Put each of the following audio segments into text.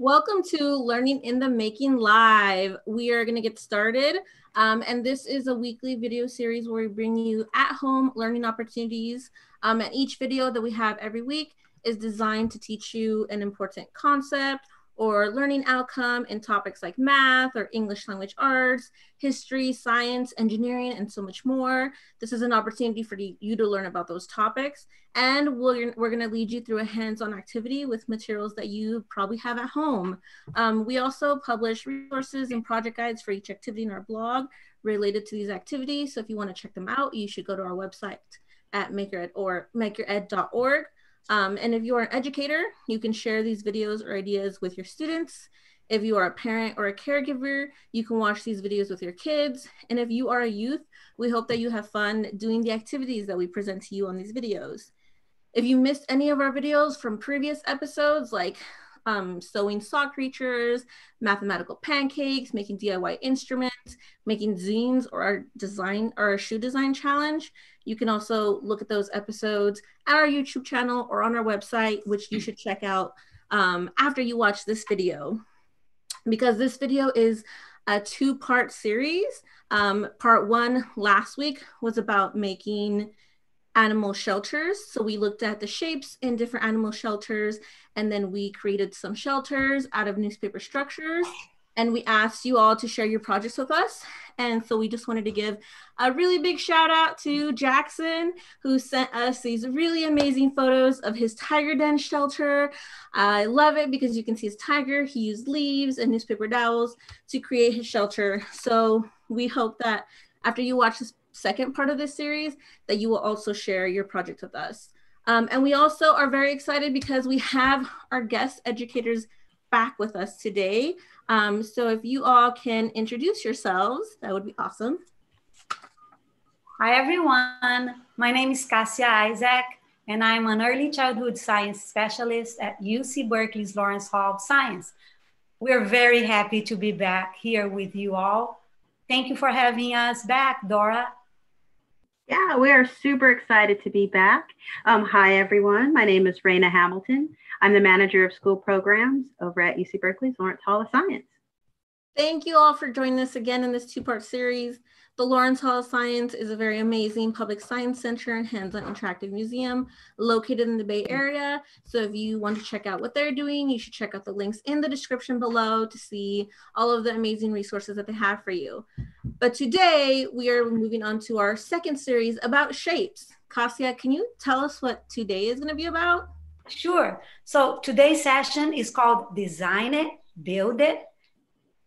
Welcome to Learning in the Making Live. We are going to get started. And this is a weekly video series where we bring you at-home learning opportunities. And each video that we have every week is designed to teach you an important concept or learning outcome in topics like math or English language arts, history, science, engineering, and so much more. This is an opportunity for you to learn about those topics. And we're gonna lead you through a hands-on activity with materials that you probably have at home. We also publish resources and project guides for each activity in our blog related to these activities. So if you wanna check them out, you should go to our website at MakerEdOrg. And if you are an educator, you can share these videos or ideas with your students. If you are a parent or a caregiver, you can watch these videos with your kids. And if you are a youth, we hope that you have fun doing the activities that we present to you on these videos. If you missed any of our videos from previous episodes, like sewing saw creatures, mathematical pancakes, making DIY instruments, making zines, or our shoe design challenge, you can also look at those episodes at our YouTube channel or on our website, which you should check out after you watch this video. Because this video is a two-part series. Part one last week was about making animal shelters. So we looked at the shapes in different animal shelters, and then we created some shelters out of newspaper structures. And we asked you all to share your projects with us. And so we just wanted to give a really big shout out to Jackson, who sent us these really amazing photos of his tiger den shelter. I love it because you can see his tiger. He used leaves and newspaper dowels to create his shelter. So we hope that after you watch this second part of this series, that you will also share your project with us. And we also are very excited because we have our guest educators back with us today. So if you all can introduce yourselves, that would be awesome. Hi everyone, my name is Kasia Isaac, and I'm an early childhood science specialist at UC Berkeley's Lawrence Hall of Science. We're very happy to be back here with you all. Thank you for having us back, Dora. Yeah, we are super excited to be back. Hi, everyone. My name is Raina Hamilton. I'm the manager of school programs over at UC Berkeley's Lawrence Hall of Science. Thank you all for joining us again in this two-part series. The Lawrence Hall of Science is a very amazing public science center and hands-on interactive museum located in the Bay Area. So if you want to check out what they're doing, you should check out the links in the description below to see all of the amazing resources that they have for you. But today we are moving on to our second series about shapes. Kasia, can you tell us what today is going to be about? Sure. So today's session is called Design It, Build It.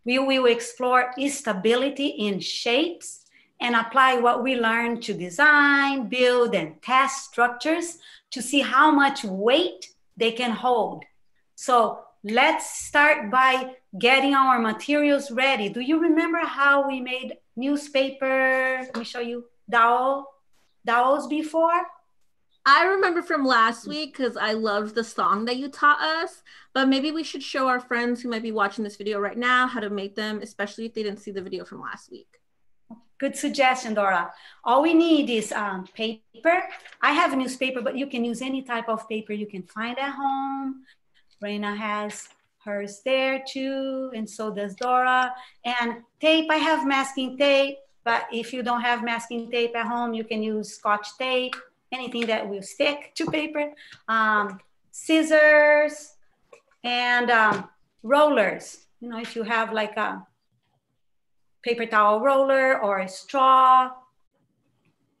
We will explore stability in shapes and apply what we learned to design, build, and test structures to see how much weight they can hold. So let's start by getting our materials ready. Do you remember how we made newspaper? Let me show you dowels before. I remember from last week because I loved the song that you taught us, but maybe we should show our friends who might be watching this video right now how to make them, especially if they didn't see the video from last week. Good suggestion, Dora. All we need is paper. I have a newspaper, but you can use any type of paper you can find at home. Raina has hers there too, and so does Dora. And tape, I have masking tape, but if you don't have masking tape at home, you can use Scotch tape. Anything that will stick to paper, scissors, and rollers. You know, if you have like a paper towel roller or a straw,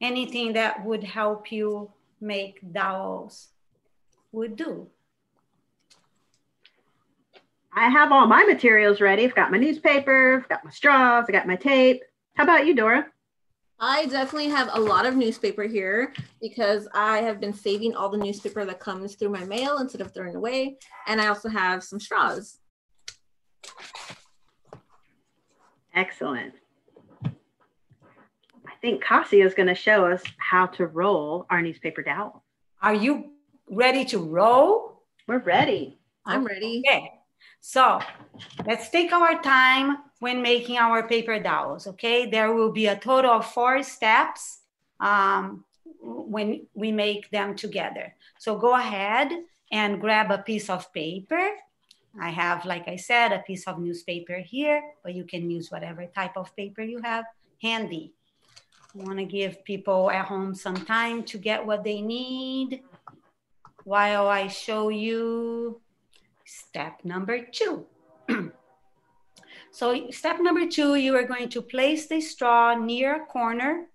anything that would help you make dowels would do. I have all my materials ready. I've got my newspaper, I've got my straws, I got my tape. How about you, Dora? I definitely have a lot of newspaper here because I have been saving all the newspaper that comes through my mail instead of throwing away. And I also have some straws. Excellent. think Kasia is going to show us how to roll our newspaper dowel. Are you ready to roll? We're ready. I'm ready. Okay. So let's take our time when making our paper dowels, okay? There will be a total of 4 steps when we make them together. So go ahead and grab a piece of paper. I have, like I said, a piece of newspaper here, but you can use whatever type of paper you have handy. I want to give people at home some time to get what they need while I show you step number 2. So step number 2, you are going to place the straw near a corner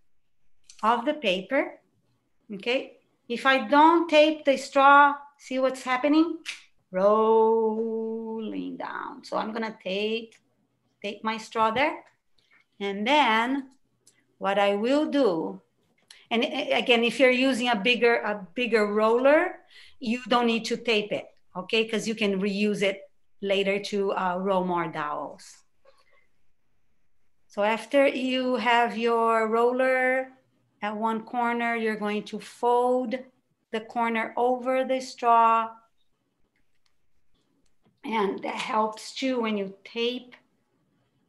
of the paper, okay? If I don't tape the straw, see what's happening? Rolling down. So I'm gonna take my straw there. And then what I will do, and again, if you're using a bigger roller, you don't need to tape it, okay? Because you can reuse it later to roll more dowels. So after you have your roller at one corner, you're going to fold the corner over the straw. And that helps too when you tape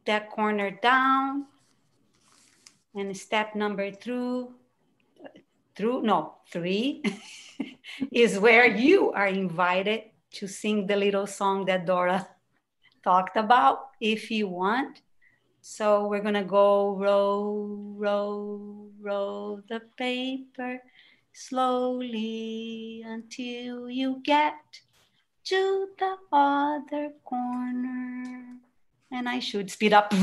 that corner down. And step number 3 is where you are invited to sing the little song that Dora talked about if you want. So we're gonna go roll, roll, roll the paper slowly until you get to the other corner. And I should speed up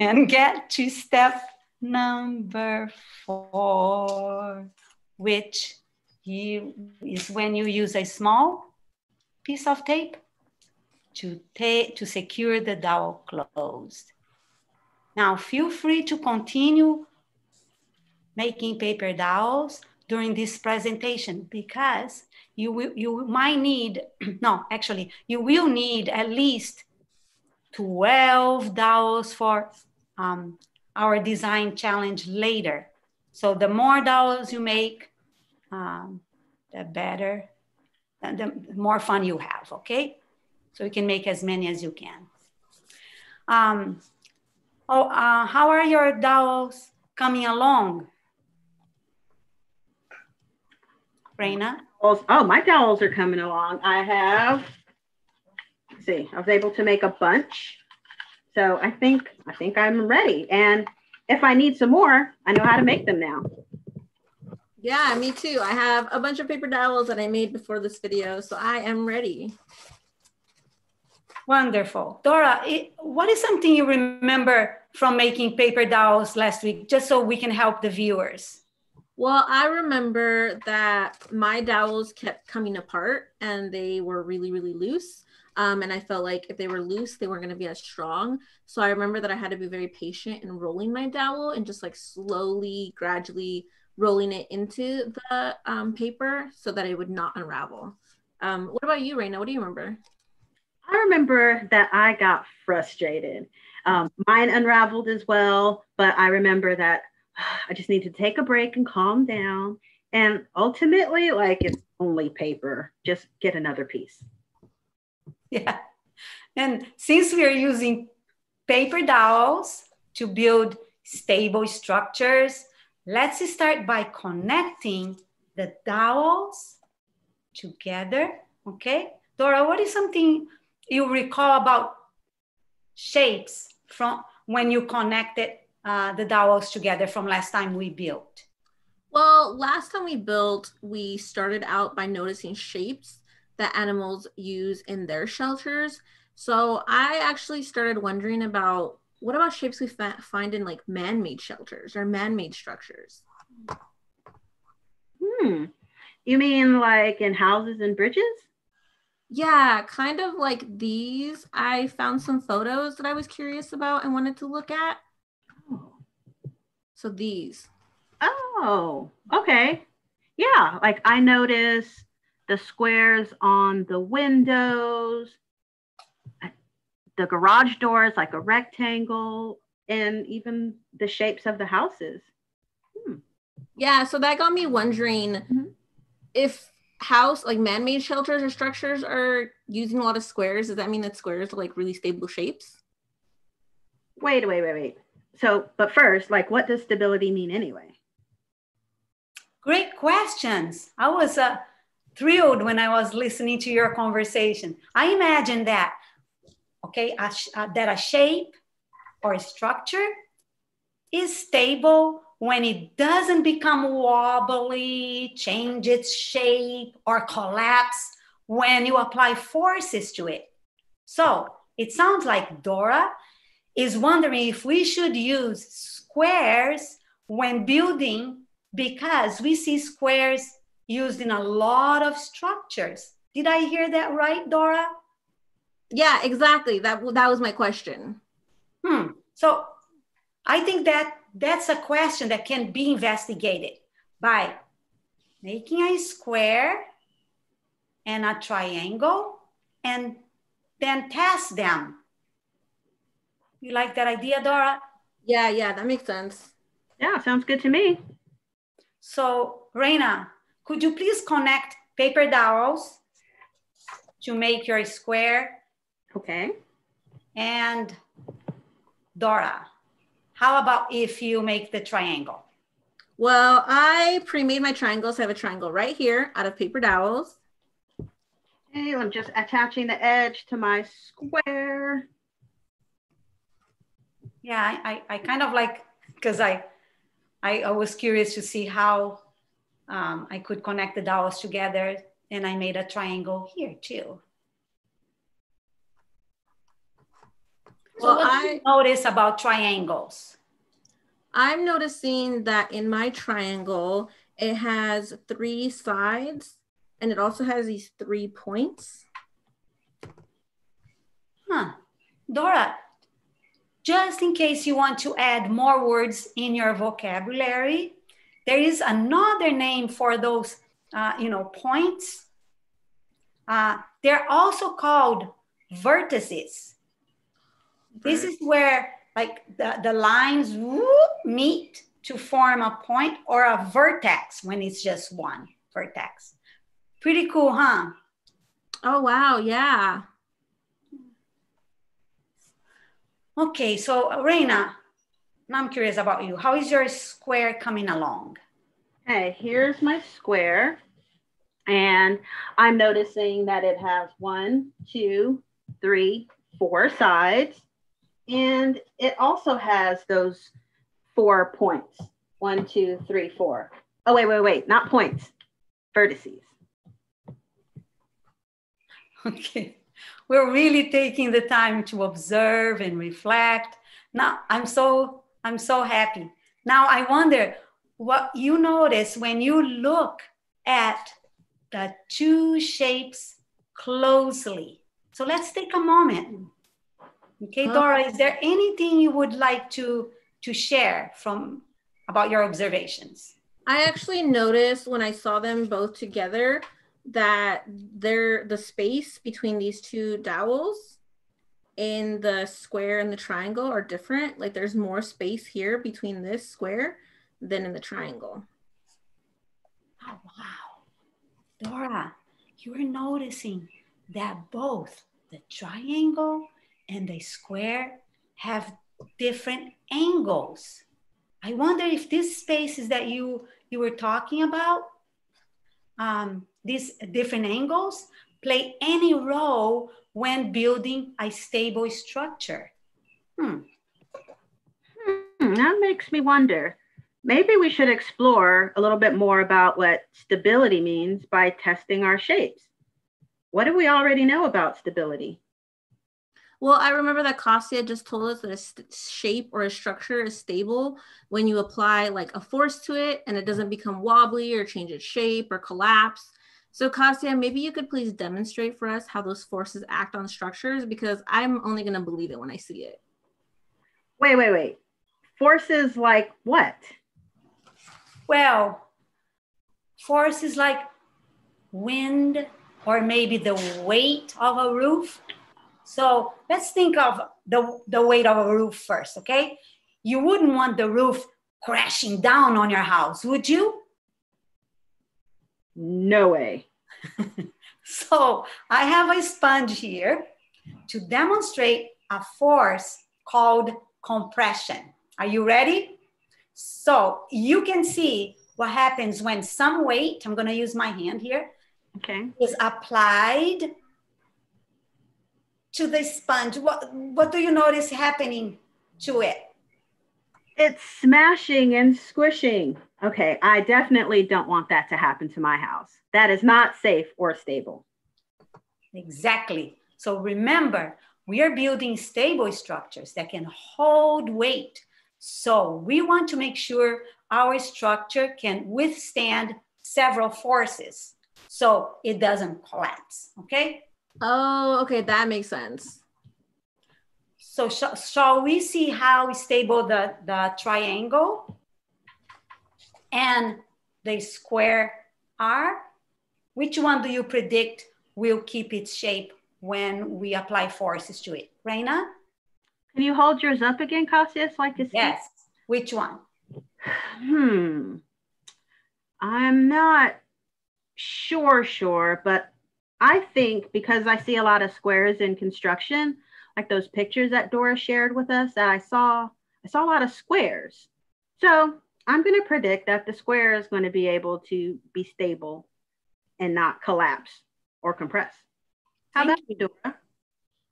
and get to step number 4, which is when you use a small piece of tape to secure the dowel closed. Now feel free to continue making paper dowels during this presentation, because you will need at least 12 dowels for our design challenge later. So the more dowels you make, the better, the more fun you have, okay? So you can make as many as you can. How are your dowels coming along? Raina? Oh, my dowels are coming along. I have, let's see, I was able to make a bunch. So I think I'm ready. And if I need some more, I know how to make them now. Yeah, me too. I have a bunch of paper dowels that I made before this video, so I am ready. Wonderful. Dora, what is something you remember from making paper dowels last week, just so we can help the viewers? Well, I remember that my dowels kept coming apart and they were really, really loose. And I felt like if they were loose, they weren't going to be as strong. So I remember that I had to be very patient in rolling my dowel and just like slowly, gradually rolling it into the paper so that it would not unravel. What about you, Raina? What do you remember? I remember that I got frustrated. Mine unraveled as well, but I remember that I just need to take a break and calm down. And ultimately, like, it's only paper. Just get another piece. Yeah. And since we are using paper dowels to build stable structures, let's start by connecting the dowels together. Okay. Dora, what is something you recall about shapes from when you connected the dowels together from last time we built? Well, last time we built, we started out by noticing shapes that animals use in their shelters. So I actually started wondering about, what about shapes we find in like man-made shelters or man-made structures? You mean like in houses and bridges? Yeah, kind of like these. I found some photos that I was curious about and wanted to look at. So these. Oh, okay. Yeah, like I noticed the squares on the windows, the garage door is like a rectangle, and even the shapes of the houses. Yeah, so that got me wondering if man-made shelters or structures are using a lot of squares, does that mean that squares are like really stable shapes? Wait. So, but first, what does stability mean anyway? Great questions. I was thrilled when I was listening to your conversation. I imagine that, that a shape or a structure is stable when it doesn't become wobbly, change its shape, or collapse when you apply forces to it. So it sounds like Dora is wondering if we should use squares when building because we see squares used in a lot of structures. Did I hear that right, Dora? Yeah, exactly. That was my question. So I think that's a question that can be investigated by making a square and a triangle and then test them. You like that idea, Dora? Yeah, that makes sense. Yeah, sounds good to me. So, Raina, could you please connect paper dowels to make your square? Okay. And Dora, how about if you make the triangle? Well, I pre-made my triangles. So I have a triangle right here out of paper dowels. Okay, I'm just attaching the edge to my square. Yeah, I kind of because I was curious to see how I could connect the dowels together, and I made a triangle here too. So what do you notice about triangles? I'm noticing that in my triangle, it has three sides and it also has these 3 points. Dora, just in case you want to add more words in your vocabulary, there is another name for those, points. They're also called vertices. This is where the lines meet to form a point or a vertex when it's just one vertex. Pretty cool, huh? Oh, wow. Yeah. Okay. So Raina, now I'm curious about you. How is your square coming along? Okay. Here's my square. And I'm noticing that it has 1, 2, 3, 4 sides. And it also has those 4 points. 1, 2, 3, 4. Oh, wait, not points, vertices. Okay, we're really taking the time to observe and reflect. Now, I'm so happy. Now, I wonder what you notice when you look at the two shapes closely. So let's take a moment. Okay, Dora, is there anything you would like to share about your observations? I actually noticed when I saw them both together that the space between these two dowels in the square and the triangle are different. There's more space here between this square than in the triangle. Oh, wow. Dora, you are noticing that both the triangle and the square have different angles. I wonder if these spaces that you were talking about, these different angles play any role when building a stable structure. That makes me wonder. Maybe we should explore a little bit more about what stability means by testing our shapes. What do we already know about stability? Well, I remember that Kasia just told us that a shape or a structure is stable when you apply a force to it and it doesn't become wobbly or change its shape or collapse. So Kasia, maybe you could please demonstrate for us how those forces act on structures, because I'm only going to believe it when I see it. Wait. Forces like what? Well, forces like wind or maybe the weight of a roof. So let's think of the weight of a roof first, okay? you wouldn't want the roof crashing down on your house, would you? No way. So I have a sponge here to demonstrate a force called compression. Are you ready? So you can see what happens when some weight, I'm going to use my hand here, okay, is applied to the sponge. What do you notice happening to it? It's smashing and squishing. Okay, I definitely don't want that to happen to my house. That is not safe or stable. Exactly. So remember, we are building stable structures that can hold weight. So we want to make sure our structure can withstand several forces so it doesn't collapse, okay? Oh, okay, that makes sense. So shall we see how stable the triangle and the square are? Which one do you predict will keep its shape when we apply forces to it? Raina? Can you hold yours up again, Kasia, so I can see? Yes. Which one? I'm not sure, but I think because I see a lot of squares in construction, like those pictures that Dora shared with us that I saw a lot of squares. So I'm going to predict that the square is going to be able to be stable and not collapse or compress. How about you, Dora?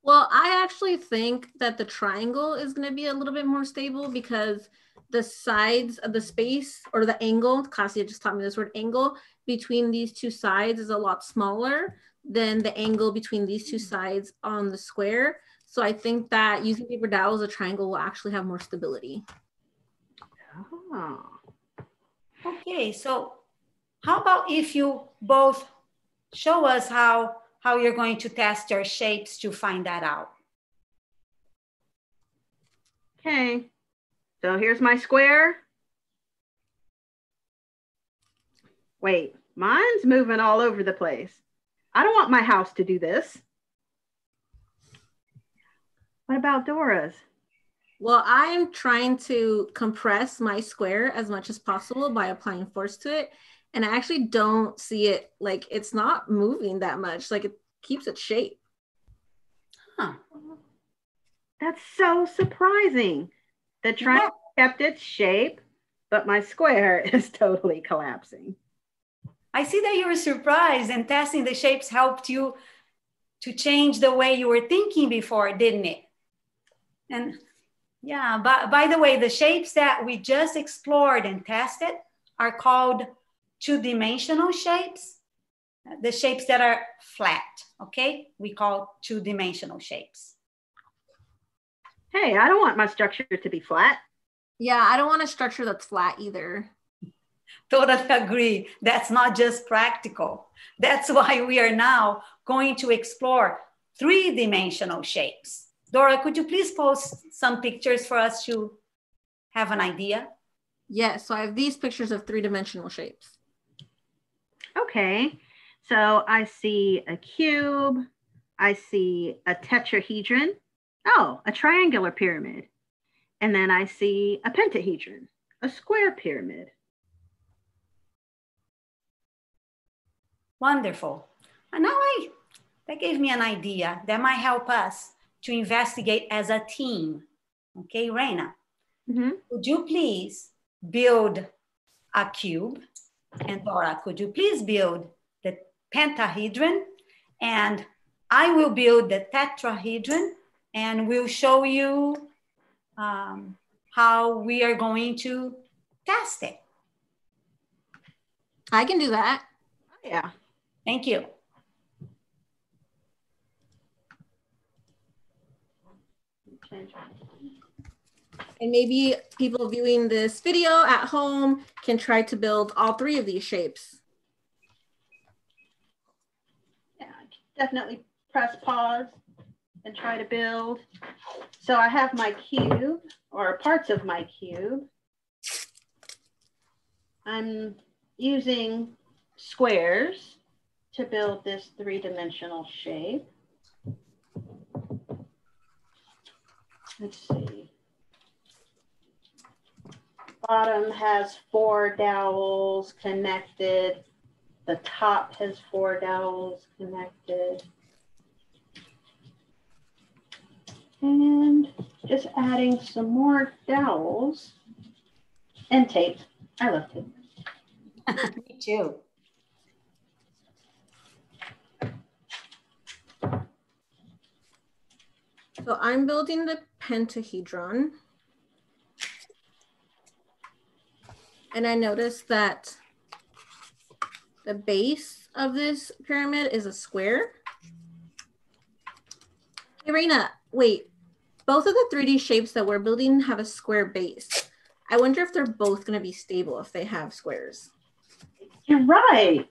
Well, I actually think that the triangle is going to be a little bit more stable because the sides of the space or the angle, Kasia just taught me this word, angle, between these two sides is a lot smaller than the angle between these two sides on the square. So I think that using paper dowels, a triangle will actually have more stability. Oh. Okay, so how about if you both show us how you're going to test your shapes to find that out? Okay, so here's my square. Wait, mine's moving all over the place. I don't want my house to do this. What about Dora's? Well, I'm trying to compress my square as much as possible by applying force to it. And I actually don't see it, like it's not moving that much. Like it keeps its shape. Huh. That's so surprising. The triangle kept its shape, but my square is totally collapsing. I see that you were surprised, and testing the shapes helped you to change the way you were thinking before, didn't it? And yeah, but by the way, the shapes that we just explored and tested are called two-dimensional shapes. The shapes that are flat, okay? We call two-dimensional shapes. Hey, I don't want my structure to be flat. Yeah, I don't want a structure that's flat either. Totally agree. That's not just practical. That's why we are now going to explore three-dimensional shapes. Dora, could you please post some pictures for us to have an idea? Yes, so I have these pictures of three-dimensional shapes. Okay, so I see a cube, I see a tetrahedron, oh, a triangular pyramid, and then I see a pentahedron, a square pyramid. Wonderful. And now that gave me an idea that might help us to investigate as a team. Okay, Raina, Would you please build a cube? And Dora, could you please build the pentahedron? And I will build the tetrahedron, and we'll show you how we are going to test it. I can do that. Yeah. Thank you. And maybe people viewing this video at home can try to build all three of these shapes. Yeah, definitely press pause and try to build. So I have my cube, or parts of my cube. I'm using squares to build this three-dimensional shape. Let's see. bottom has four dowels connected. The top has four dowels connected. And just adding some more dowels and tape. I love tape. Me too. So I'm building the pentahedron. And I noticed that the base of this pyramid is a square. Hey, Raina, wait, both of the 3D shapes that we're building have a square base. I wonder if they're both going to be stable if they have squares. You're right.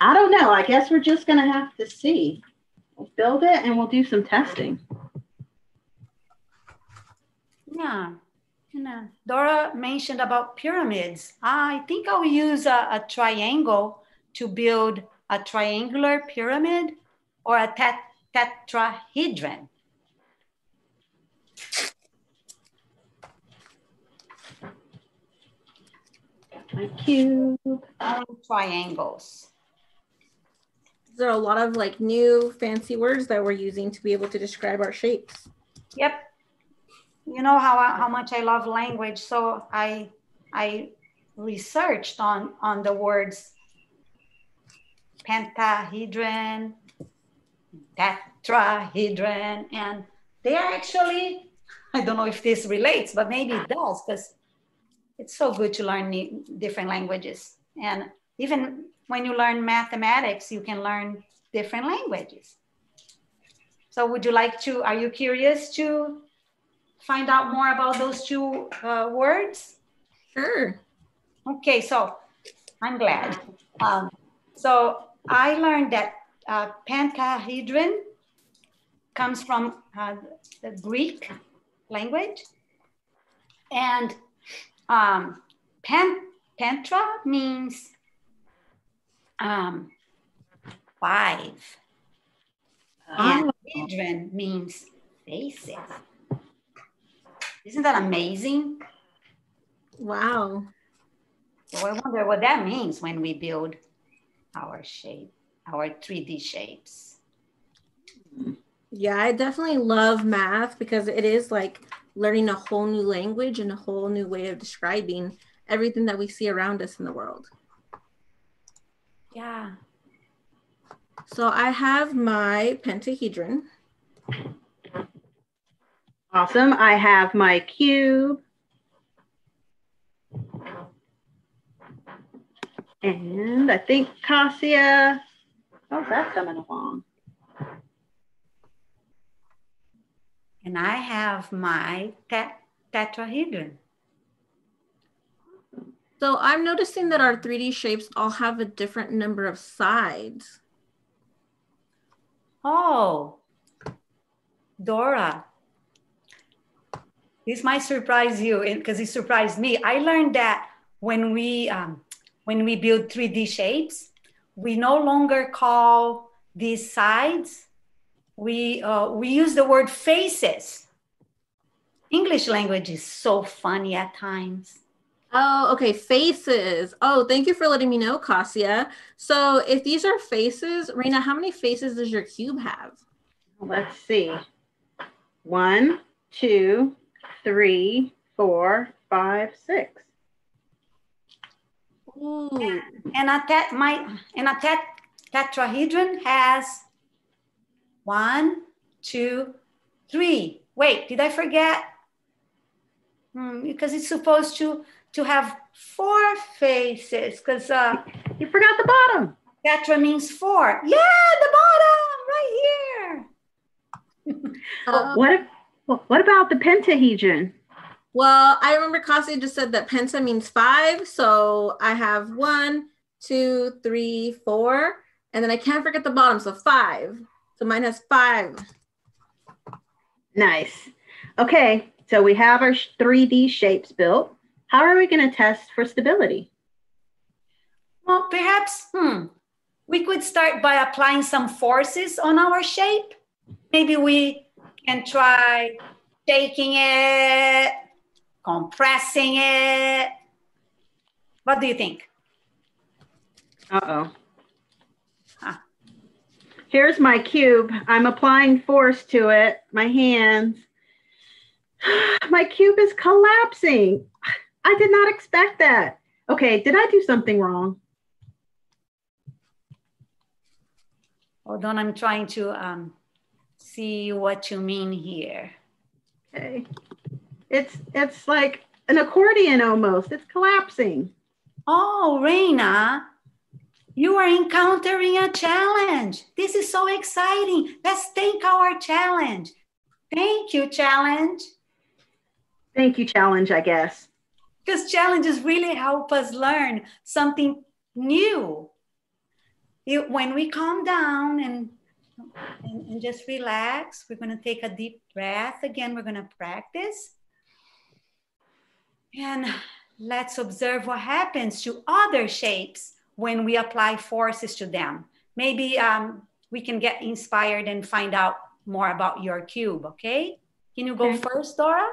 I don't know. I guess we're just going to have to see. We'll build it and we'll do some testing. Yeah. No. Dora mentioned about pyramids. I think I'll use a triangle to build a triangular pyramid or a tetrahedron. A cube and triangles. There are a lot of like new fancy words that we're using to be able to describe our shapes. Yep. You know how much I love language, so I researched on the words pentahedron, tetrahedron, and they are actually, I don't know if this relates, but maybe it does, because it's so good to learn different languages. And even when you learn mathematics, you can learn different languages. So would you like to, are you curious to find out more about those two words? Sure. Okay, so I'm glad. So I learned that pentahedron comes from the Greek language, and pentra means five, and hedron means faces. Isn't that amazing? Wow. So I wonder what that means when we build our shape, our 3D shapes. Yeah, I definitely love math because it is like learning a whole new language and a whole new way of describing everything that we see around us in the world. Yeah. So I have my pentahedron. Awesome. I have my cube. And I think Kasia, how's that coming along? And I have my tetrahedron. So I'm noticing that our 3D shapes all have a different number of sides. Oh, Dora. This might surprise you because it surprised me. I learned that when we build 3D shapes, we no longer call these sides. We use the word faces. English language is so funny at times. Oh, okay, faces. Oh, thank you for letting me know, Kasia. So if these are faces, Raina, how many faces does your cube have? Let's see. 1, 2, 3, 4, 5, 6. Ooh. And a tetrahedron has 1, 2, 3. Wait, did I forget? Because it's supposed to have 4 faces. Because you forgot the bottom. Tetra means 4. Yeah, the bottom right here. What about the pentahedron? Well, I remember Kasia just said that penta means 5. So I have 1, 2, 3, 4. And then I can't forget the bottom, so 5. So mine has 5. Nice. Okay, so we have our 3D shapes built. How are we going to test for stability? Well, perhaps we could start by applying some forces on our shape. Maybe we can try shaking it compressing it. What do you think? Uh-oh. Huh. Here's my cube. I'm applying force to it, my hands. My cube is collapsing. I did not expect that. Okay, did I do something wrong? Hold on, I'm trying to see what you mean here. Okay, it's like an accordion almost. It's collapsing. Oh, Raina, you are encountering a challenge. This is so exciting. Let's take our challenge. Thank you, challenge. Thank you, challenge, I guess. Because challenges really help us learn something new. When we calm down and just relax, we're going to take a deep breath. Again, we're going to practice. And let's observe what happens to other shapes when we apply forces to them. Maybe we can get inspired and find out more about your cube, okay? Can you go first, Dora?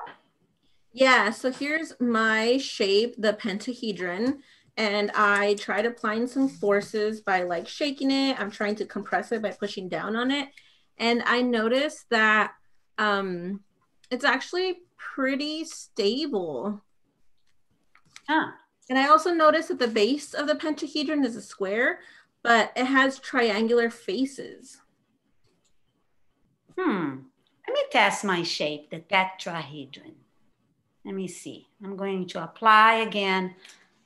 Yeah, so here's my shape, the pentahedron, and I tried applying some forces by like shaking it. I'm trying to compress it by pushing down on it. And I noticed that it's actually pretty stable. Huh. And I also noticed that the base of the pentahedron is a square, but it has triangular faces. Let me test my shape, the tetrahedron. Let me see. I'm going to apply again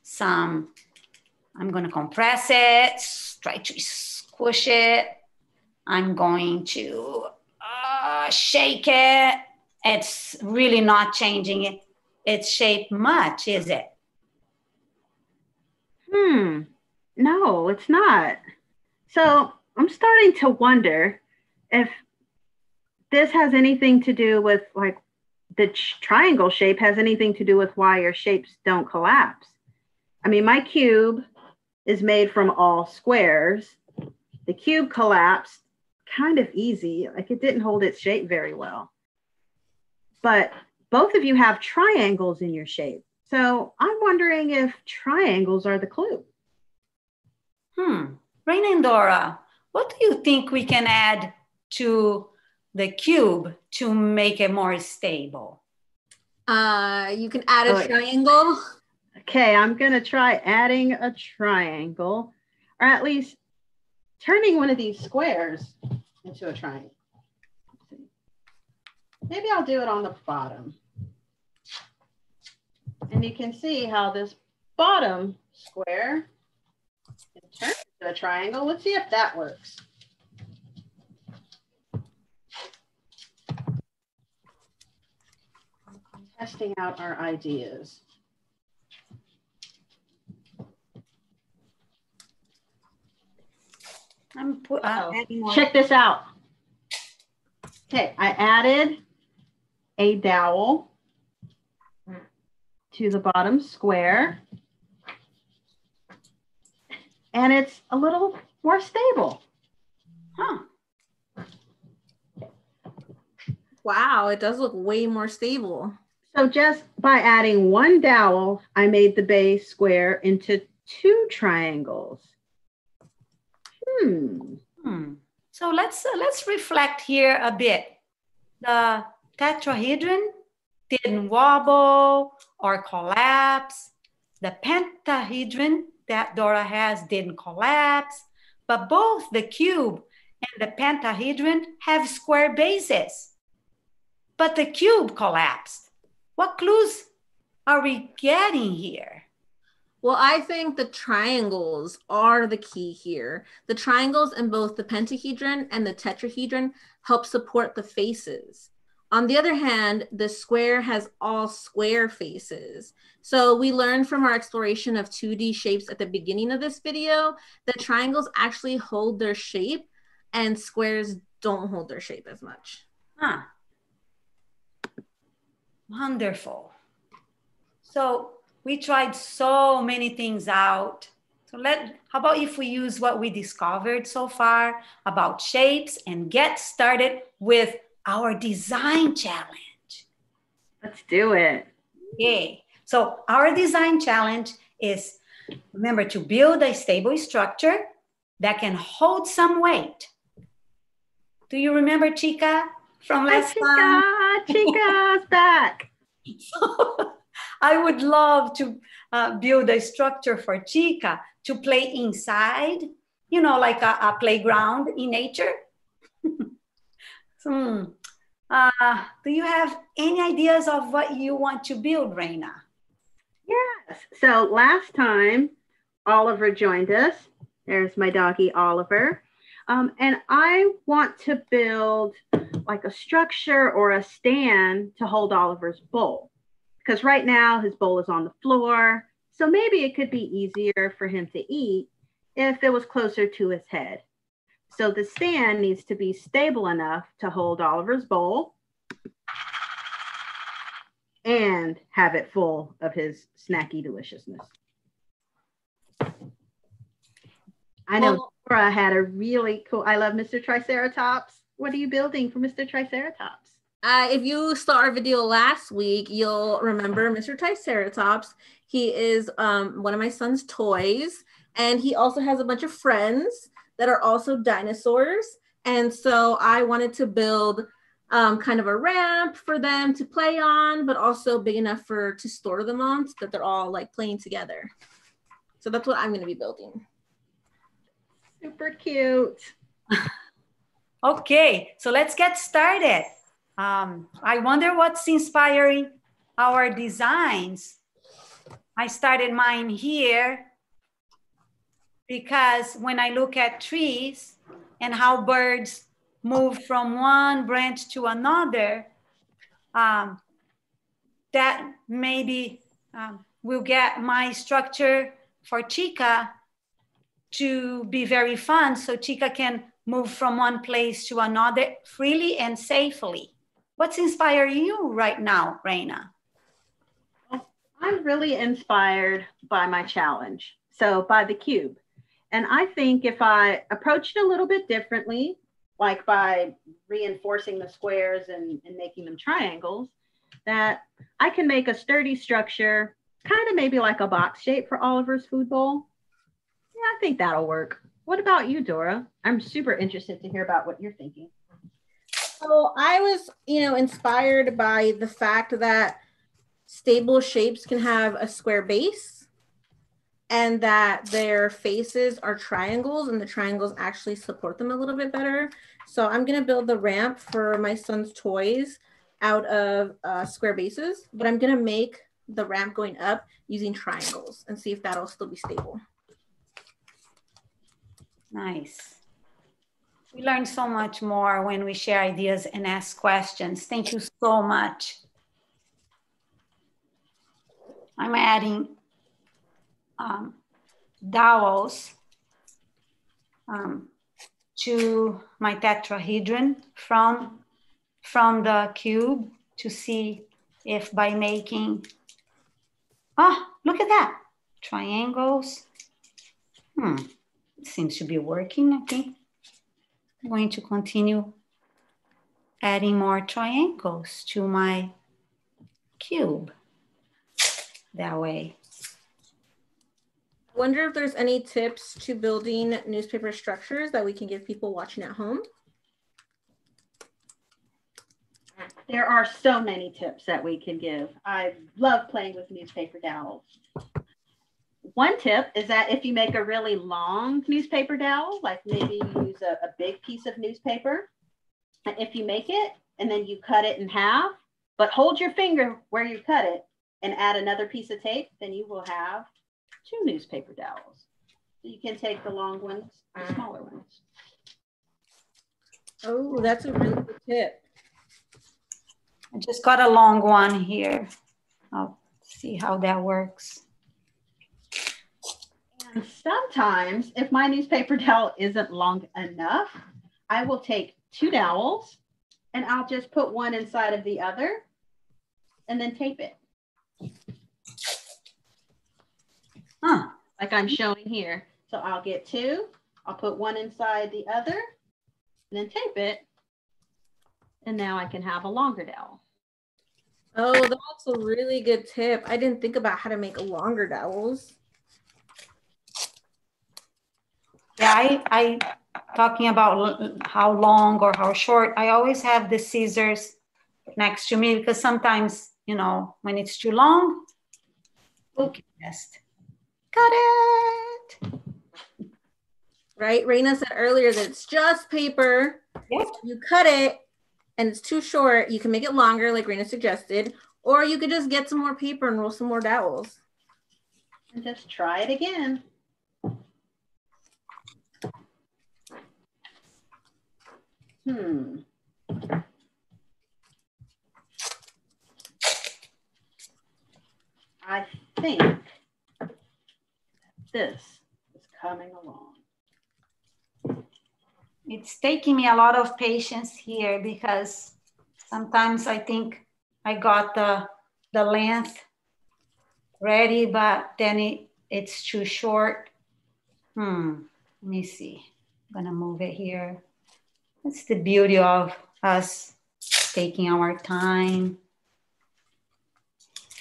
some, I'm going to compress it, try to squish it. I'm going to shake it. It's really not changing its shape much, is it? No, it's not. So I'm starting to wonder if this has anything to do with like the triangle shape has anything to do with why your shapes don't collapse. I mean, my cube is made from all squares. The cube collapsed kind of easy. Like it didn't hold its shape very well. But both of you have triangles in your shape. So I'm wondering if triangles are the clue. Raina and Dora, what do you think we can add to the cube to make it more stable? You can add a triangle. Okay, I'm gonna try adding a triangle, or at least turning one of these squares into a triangle. Maybe I'll do it on the bottom. And you can see how this bottom square can turn into a triangle. Let's see if that works. Testing out our ideas. I'm check this out. Okay, I added a dowel to the bottom square, and it's a little more stable. Huh. Wow, it does look way more stable. So just by adding one dowel, I made the base square into two triangles. So let's reflect here a bit. The tetrahedron didn't wobble or collapse. The pentahedron that Dora has didn't collapse, but both the cube and the pentahedron have square bases, but the cube collapsed. What clues are we getting here? Well, I think the triangles are the key here. The triangles in both the pentahedron and the tetrahedron help support the faces. On the other hand, the square has all square faces. So we learned from our exploration of 2D shapes at the beginning of this video that triangles actually hold their shape and squares don't hold their shape as much. Huh. Wonderful. So we tried so many things out. So how about if we use what we discovered so far about shapes and get started with our design challenge? Let's do it. Okay, so our design challenge is, remember, to build a stable structure that can hold some weight. Do you remember Chica from last time? Chica's back. So, I would love to build a structure for Chica to play inside, you know, like a playground in nature. Do you have any ideas of what you want to build, Raina? Yes. So last time, Oliver joined us. There's my doggy, Oliver. And I want to build like a structure or a stand to hold Oliver's bowl, because right now his bowl is on the floor. So maybe it could be easier for him to eat if it was closer to his head. So the stand needs to be stable enough to hold Oliver's bowl and have it full of his snacky deliciousness. I know Laura had a really cool, I love Mr. Triceratops. What are you building for Mr. Triceratops? If you saw our video last week, you'll remember Mr. Triceratops. He is one of my son's toys, and he also has a bunch of friends that are also dinosaurs. And so I wanted to build kind of a ramp for them to play on, but also big enough to store them on so that they're all like playing together. So that's what I'm going to be building. Super cute. Okay, so let's get started. I wonder what's inspiring our designs. I started mine here because when I look at trees and how birds move from one branch to another, that maybe will get my structure for Chica to be very fun, so Chica can move from one place to another freely and safely. What's inspiring you right now, Raina? I'm really inspired by my challenge, so by the cube. And I think if I approached it a little bit differently, like by reinforcing the squares and making them triangles, that I can make a sturdy structure, kind of maybe like a box shape for Oliver's food bowl. Yeah, I think that'll work. What about you, Dora? I'm super interested to hear about what you're thinking. So I was, inspired by the fact that stable shapes can have a square base and that their faces are triangles and the triangles actually support them a little bit better. So I'm going to build the ramp for my son's toys out of square bases, but I'm going to make the ramp going up using triangles and see if that'll still be stable. Nice. We learn so much more when we share ideas and ask questions. Thank you so much. I'm adding dowels to my tetrahedron from the cube to see if by making, look at that, triangles. Seems to be working, I think. I'm going to continue adding more triangles to my cube that way. I wonder if there's any tips to building newspaper structures that we can give people watching at home. There are so many tips that we can give. I love playing with newspaper dowels. One tip is that if you make a really long newspaper dowel, like maybe you use a big piece of newspaper, if you make it and then you cut it in half, but hold your finger where you cut it and add another piece of tape, then you will have two newspaper dowels. So you can take the long ones, the smaller ones. Oh, that's a really good tip. I just got a long one here. I'll see how that works. Sometimes if my newspaper dowel isn't long enough, I will take two dowels and I'll just put one inside of the other and then tape it. Like I'm showing here. So I'll get two, I'll put one inside the other and then tape it. And now I can have a longer dowel. Oh, that's a really good tip. I didn't think about how to make longer dowels. Yeah, I talking about how long or how short, I always have the scissors next to me because sometimes, you know, when it's too long, okay, just cut it. Right? Raina said earlier that it's just paper. Yep. You cut it and it's too short. You can make it longer like Raina suggested, or you could just get some more paper and roll some more dowels. And just try it again. Hmm. I think this is coming along. It's taking me a lot of patience here because sometimes I think I got the length ready, but then it's too short. Let me see. I'm gonna move it here. That's the beauty of us taking our time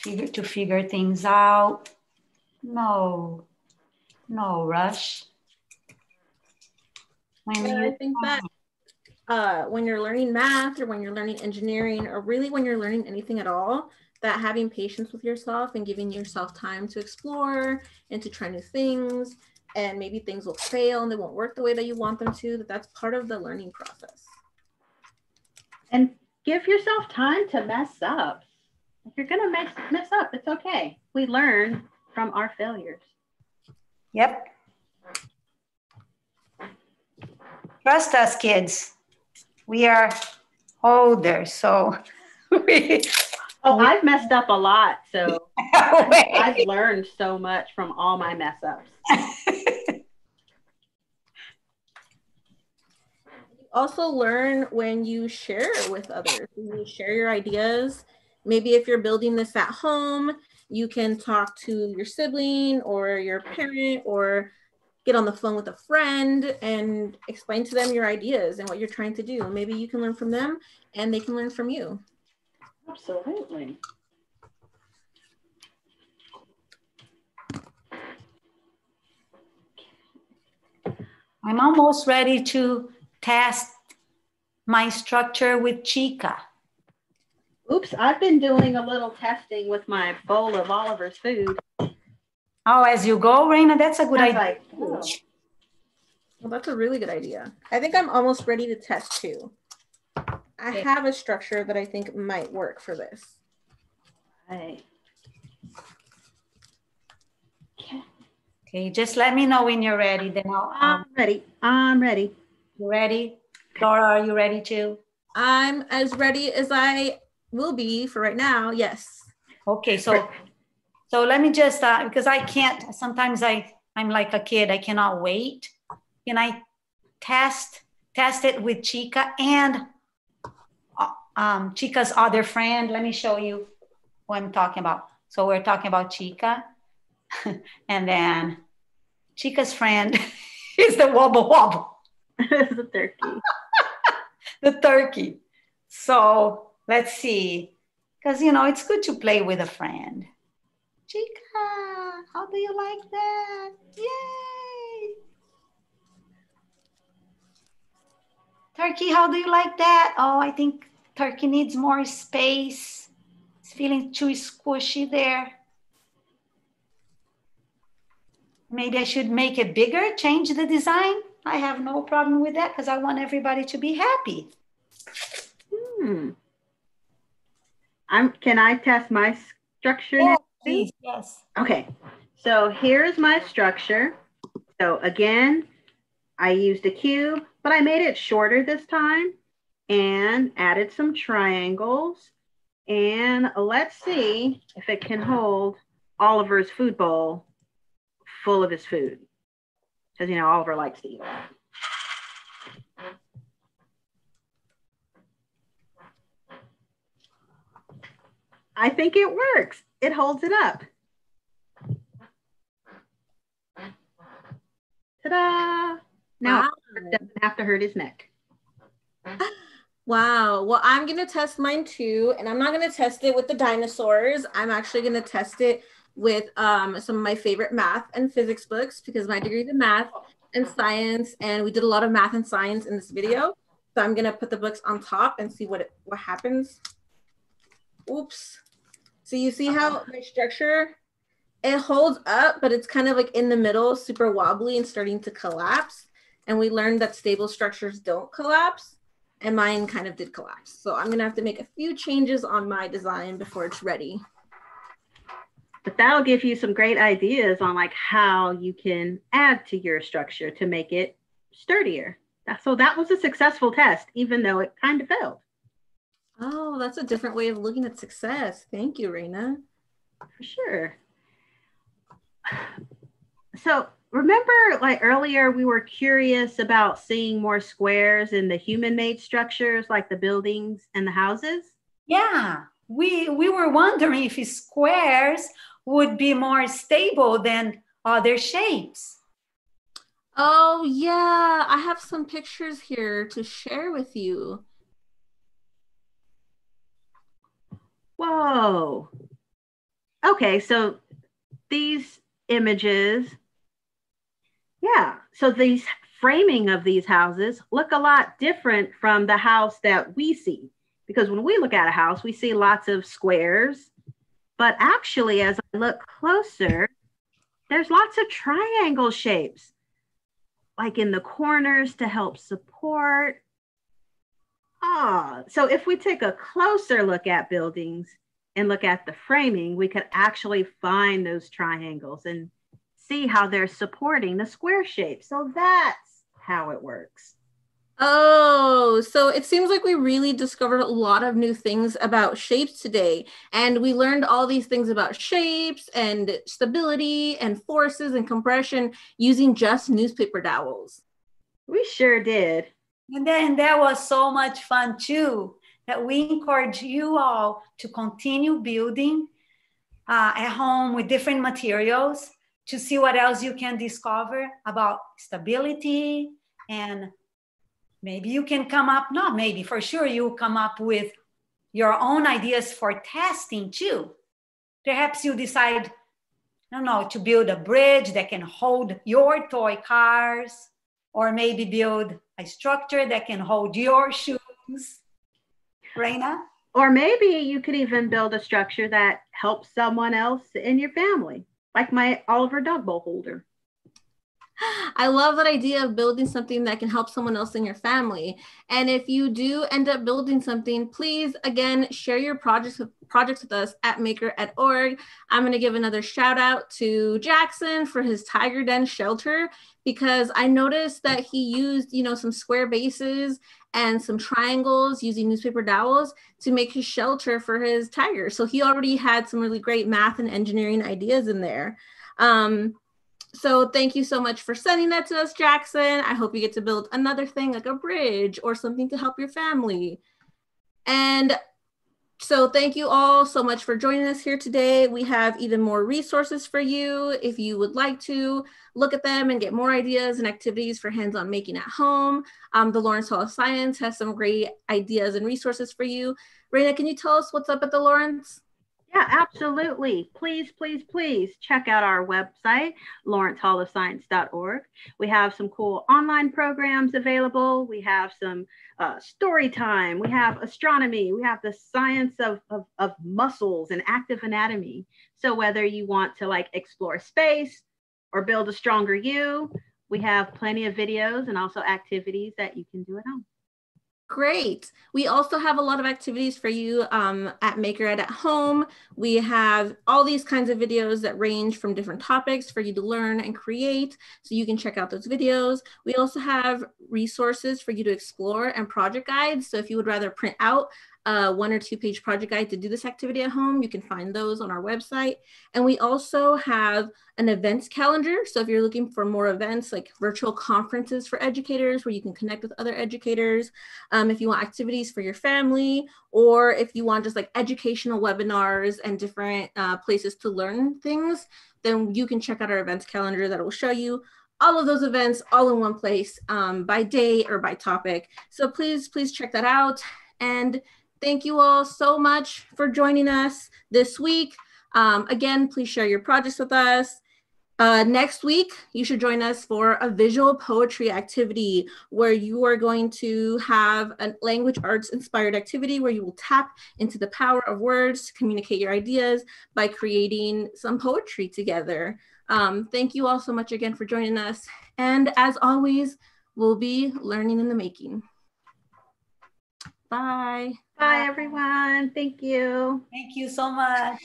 to figure things out. No rush. I think that when you're learning math or when you're learning engineering or really when you're learning anything at all, that having patience with yourself and giving yourself time to explore and to try new things, and maybe things will fail and they won't work the way that you want them to, that's part of the learning process. And give yourself time to mess up. If you're gonna mess up, it's okay. We learn from our failures. Yep. Trust us, kids. We are older, so. I've messed up a lot, so I've learned so much from all my mess ups. You also learn when you share with others, when you share your ideas. Maybe if you're building this at home, you can talk to your sibling or your parent or get on the phone with a friend and explain to them your ideas and what you're trying to do. Maybe you can learn from them and they can learn from you. Absolutely. I'm almost ready to test my structure with Chica. Oops, I've been doing a little testing with my bowl of Oliver's food. Oh, as you go, Raina, that's a good idea. Like, oh. Well, that's a really good idea. I think I'm almost ready to test too. I have a structure that I think might work for this. Right. Okay, just let me know when you're ready. Then I'm ready. I'm ready. You ready? Laura, are you ready too? I'm as ready as I will be for right now, yes. Okay, so let me just, because I can't, sometimes I'm like a kid, I cannot wait. Can I test it with Chica and Chica's other friend? Let me show you who I'm talking about. So we're talking about Chica and then Chica's friend is the wobble wobble. The turkey. The turkey. So let's see, because, you know, it's good to play with a friend. Chica, how do you like that? Yay! Turkey, how do you like that? Oh, I think turkey needs more space. It's feeling too squishy there. Maybe I should make it bigger, change the design. I have no problem with that because I want everybody to be happy. Can I test my structure now? Please, yes. Okay, so here's my structure. So again, I used a cube, but I made it shorter this time and added some triangles. And let's see if it can hold Oliver's food bowl full of his food. Because, you know, Oliver likes to eat a lot. I think it works. It holds it up. Ta-da! Now it doesn't have to hurt his neck. Wow. Well, I'm going to test mine too. And I'm not going to test it with the dinosaurs. I'm actually going to test it with some of my favorite math and physics books, because my degree is in math and science. And we did a lot of math and science in this video. So I'm going to put the books on top and see what happens. Oops. So you see how my structure, it holds up, but it's kind of like in the middle, super wobbly and starting to collapse. And we learned that stable structures don't collapse. And mine kind of did collapse. So I'm gonna have to make a few changes on my design before it's ready. But that'll give you some great ideas on like how you can add to your structure to make it sturdier. So that was a successful test, even though it kind of failed. Oh, that's a different way of looking at success. Thank you, Raina. For sure. So remember, like earlier, we were curious about seeing more squares in the human-made structures, like the buildings and the houses? Yeah, we were wondering if squares would be more stable than other shapes. Oh, yeah, I have some pictures here to share with you. Whoa. Okay, so these images, yeah, so these framing of these houses look a lot different from the house that we see, because when we look at a house, we see lots of squares, but actually as I look closer, there's lots of triangle shapes, like in the corners to help support. Ah, so if we take a closer look at buildings and look at the framing, we could actually find those triangles and see how they're supporting the square shape. So that's how it works. Oh, so it seems like we really discovered a lot of new things about shapes today. And we learned all these things about shapes and stability and forces and compression using just newspaper dowels. We sure did. And then that was so much fun too, that we encourage you all to continue building at home with different materials, to see what else you can discover about stability. And maybe you can come up, not maybe, for sure you come up with your own ideas for testing too. Perhaps you decide, I don't know, to build a bridge that can hold your toy cars, or maybe build a structure that can hold your shoes. Raina? Or maybe you could even build a structure that helps someone else in your family, like my Oliver dog bowl holder. I love that idea of building something that can help someone else in your family. And if you do end up building something, please, again, share your projects with us at MakerEdOrg. I'm going to give another shout out to Jackson for his tiger den shelter, because I noticed that he used, you know, some square bases and some triangles using newspaper dowels to make his shelter for his tiger. So he already had some really great math and engineering ideas in there. So thank you so much for sending that to us, Jackson. I hope you get to build another thing like a bridge or something to help your family. And so thank you all so much for joining us here today. We have even more resources for you if you would like to look at them and get more ideas and activities for hands-on making at home. The Lawrence Hall of Science has some great ideas and resources for you. Raina, can you tell us what's up at the Lawrence? Yeah, absolutely. Please, please, please check out our website, LawrenceHallofScience.org. We have some cool online programs available. We have some story time. We have astronomy. We have the science of muscles and active anatomy. So whether you want to like explore space or build a stronger you, we have plenty of videos and also activities that you can do at home. Great. We also have a lot of activities for you at Maker Ed at Home. We have all these kinds of videos that range from different topics for you to learn and create, so you can check out those videos. We also have resources for you to explore and project guides. So if you would rather print out a 1- or 2-page project guide to do this activity at home, you can find those on our website. And we also have an events calendar. So if you're looking for more events like virtual conferences for educators where you can connect with other educators, if you want activities for your family, or if you want just like educational webinars and different places to learn things, then you can check out our events calendar that will show you all of those events all in one place by day or by topic. So please check that out. And thank you all so much for joining us this week. Again, please share your projects with us. Next week, you should join us for a visual poetry activity where you are going to have a language arts inspired activity where you will tap into the power of words to communicate your ideas by creating some poetry together. Thank you all so much again for joining us. And as always, we'll be learning in the making. Bye. Bye, everyone. Thank you. Thank you so much.